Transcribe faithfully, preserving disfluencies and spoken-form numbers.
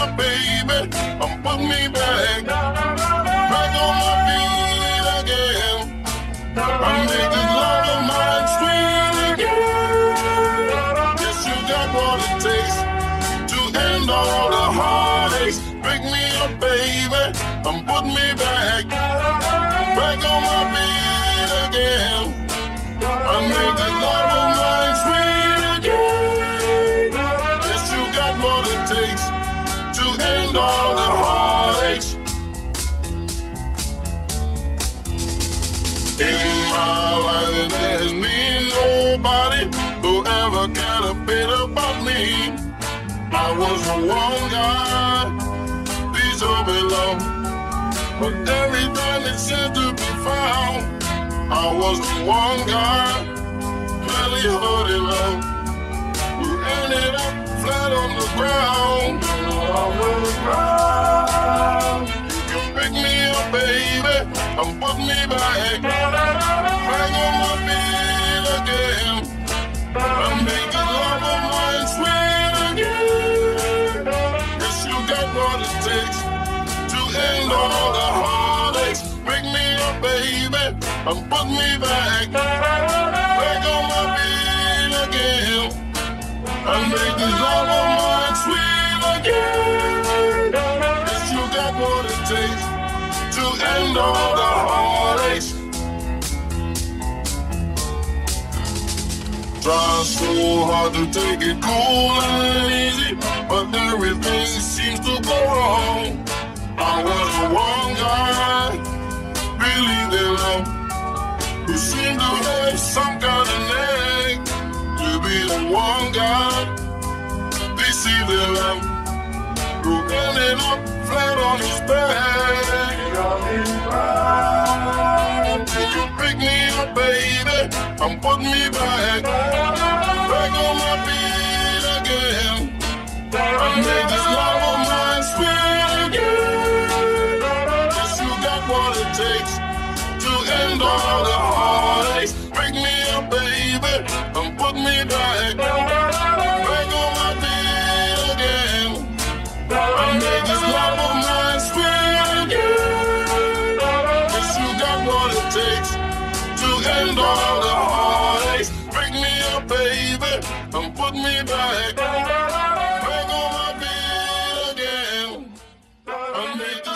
my baby, and put me back, back on my feet again. I make this love of mine sweet again. Guess you got what it takes to end all the heartaches. Pick me up, baby, and put me back, back on my feet again. I make this love of mine sweet again. Guess you got what it takes to end all the heartaches. In my life there's been nobody who ever cared a bit about me. I was the one guy below, but everything is said to be found. I was the one guy, barely holding on, who ended up flat on the ground. I will cry. You can pick me up, baby, and put me back, hang on my feet again, and make the love of mine sweet again. Guess you got what it takes to end all the heartaches. Pick me up, baby, and put me back, back on my feet again. And make this love of mine sweet again. Guess you got what it takes to end all the heartaches. Try so hard to take it cool and easy, but everything seems to go wrong. I was the one guy, believed in love, who seemed to have some kind of knack to be the one guy, deceived in love, who ended up flat on his back. You can pick me up, baby, and put me back, back on my feet again. I made this love of mine sweet again. Takes to end all the heartaches. Pick me up, baby, and put me back, back on my feet again. And make this love of mine sweet again. Guess you got what it takes to end all the heartaches. Pick me up, baby, and put me back, back on my feet again. And make